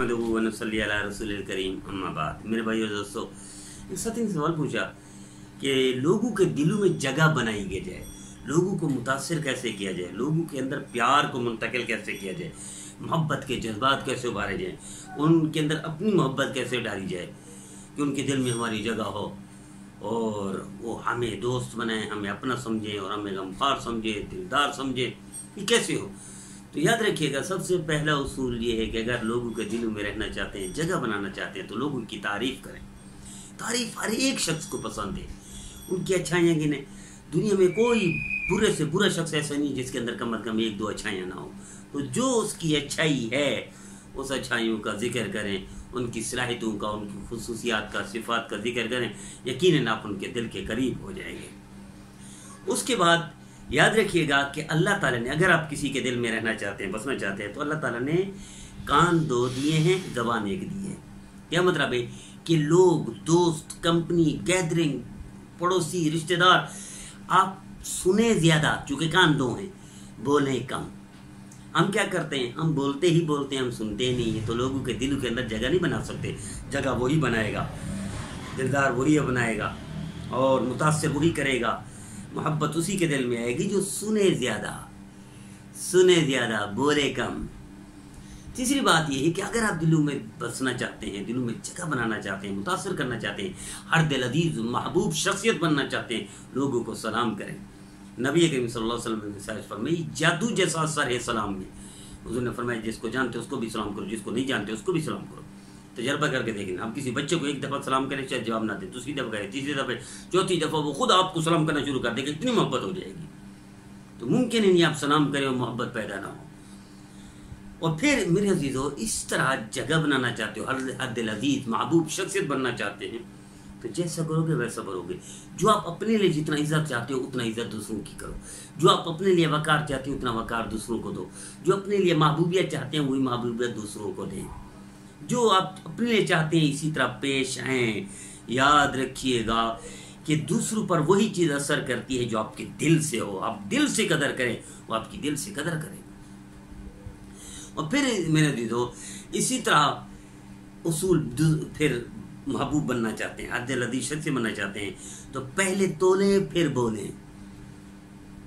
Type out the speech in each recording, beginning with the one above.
नहमदुहु व नसल्ली अला रसूलिल करीम, अम्मा बाद। मेरे भाइयों और दोस्तों, एक साथी ने सवाल पूछा कि लोगों के दिलों में जगह बनाई गई जाए, लोगों को मुतासर कैसे किया जाए, लोगों के अंदर प्यार को मुंतकिल कैसे किया जाए, मोहब्बत के जज्बात कैसे उभारे जाएँ, उनके अंदर अपनी मोहब्बत कैसे डाली जाए कि उनके दिल में हमारी जगह हो और वो हमें दोस्त बनाएं, हमें अपना समझें और हमें गमखार समझें, दिलदार समझें। ये कैसे हो? तो याद रखिएगा, सबसे पहला उसूल ये है कि अगर लोगों के दिलों में रहना चाहते हैं, जगह बनाना चाहते हैं, तो लोग उनकी तारीफ़ करें। तारीफ़ हर एक शख्स को पसंद है, उनकी अच्छाइयाँ गिनें। दुनिया में कोई बुरे से बुरा शख्स ऐसा नहीं जिसके अंदर कम अज़ कम एक दो अच्छाइयाँ ना हो। तो जो उसकी अच्छाई है, उस अच्छाइयों का जिक्र करें, उनकी सलाहियतों का, उनकी खुसूसियात का, सिफात का जिक्र करें। यकीनन आप उनके दिल के करीब हो जाएंगे। उसके बाद याद रखिएगा कि अल्लाह ताला ने, अगर आप किसी के दिल में रहना चाहते हैं, बसना चाहते हैं, तो अल्लाह ताला ने कान दो दिए हैं, ज़बान एक दी है। क्या मतलब है कि लोग, दोस्त, कंपनी, गैदरिंग, पड़ोसी, रिश्तेदार, आप सुने ज़्यादा चूँकि कान दो हैं, बोलें कम। हम क्या करते हैं, हम बोलते ही बोलते हैं, हम सुनते नहीं हैं। तो लोगों के दिलों के अंदर जगह नहीं बना सकते। जगह वही बनाएगा, दिलदार वही बनाएगा और मुतासर वही करेगा। मोहब्बत उसी के दिल में आएगी जो सुने ज़्यादा बोले कम। तीसरी बात यह है कि अगर आप दिलों में बसना चाहते हैं, दिलों में जगह बनाना चाहते हैं, मुतासर करना चाहते हैं, हर दिल अजीज़ महबूब शख्सियत बनना चाहते हैं, लोगों को सलाम करें। नबी करीम सल्लल्लाहु अलैहि वसल्लम ने फरमाई, जादू जैसा असर है सलाम में। उन्होंने फरमाया, जिसको जानते हो उसको भी सलाम करो, जिसको नहीं जानते उसको भी सलाम करो। तजर्बा करके देखना, आप किसी बच्चे को एक दफ़ा सलाम करें, शायद जवाब ना दे, दूसरी दफ़ा करें, तीसरी दफ़ा, चौथी दफ़ा वो खुद आपको सलाम करना शुरू कर देगा। इतनी मोहब्बत हो जाएगी। तो मुमकिन ही नहीं आप सलाम करें और मोहब्बत पैदा ना हो। और फिर मेरे अजीज़ों, इस तरह जगह बनाना चाहते हो, हर दिल अजीज़ महबूब शख्सियत बनना चाहते हैं, तो जैसा करोगे वैसा करोगे। जो आप अपने लिए जितना इज़्ज़त चाहते हो, उतना इज़्ज़त दूसरों की करो। जो आप अपने लिए वक़ार चाहते हो, उतना वक़ार दूसरों को दो। जो अपने लिए महबूबियत चाहते हैं, वही महबूबियत दूसरों को दें। जो आप अपने लिए चाहते हैं, इसी तरह पेश आएँ। याद रखिएगा कि दूसरों पर वही चीज़ असर करती है जो आपके दिल से हो। आप दिल से कदर करें, वो आपकी दिल से कदर करें। और फिर मेरे दीदो, इसी तरह उसूल, फिर महबूब बनना चाहते हैं, आदिल अदीब शख्सियत बनना चाहते हैं, तो पहले तोलें फिर बोलें।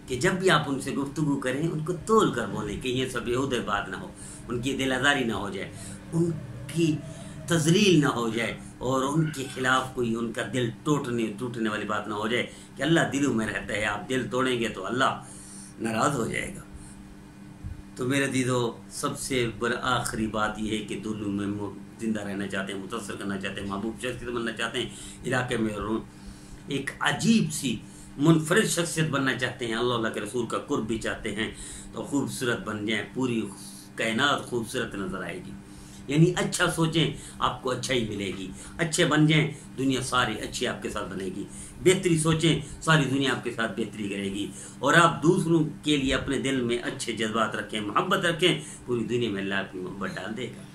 कि जब भी आप उनसे गुफ्तगू करें, उनको तोल कर बोलें कि ये सब बेहूदे बात ना हो, उनकी दिल आज़ारी ना हो जाए, उनकी तजलील ना हो जाए और उनके खिलाफ कोई, उनका दिल टूटने वाली बात ना हो जाए कि अल्लाह दिलों में रहता है, आप दिल तोड़ेंगे तो अल्लाह नाराज़ हो जाएगा। तो मेरे दीदो, सबसे बड़ा आखिरी बात यह है कि दिलों में ज़िंदा रहना चाहते हैं, मुतासर करना चाहते हैं, महबूब शख्सियत बनना चाहते हैं, इलाके में एक अजीब सी मुनफरिद शख्सियत बनना चाहते हैं, अल्लाह के रसूल का कुर्ब भी चाहते हैं, तो खूबसूरत बन जाएं, पूरी कायनात खूबसूरत नज़र आएगी। यानी अच्छा सोचें, आपको अच्छा ही मिलेगी। अच्छे बन जाएं, दुनिया सारी अच्छी आपके साथ बनेगी। बेहतरी सोचें, सारी दुनिया आपके साथ बेहतरी करेगी। और आप दूसरों के लिए अपने दिल में अच्छे जज्बात रखें, मोहब्बत रखें, पूरी दुनिया में अल्लाह आपकी मोहब्बत डाल देगा।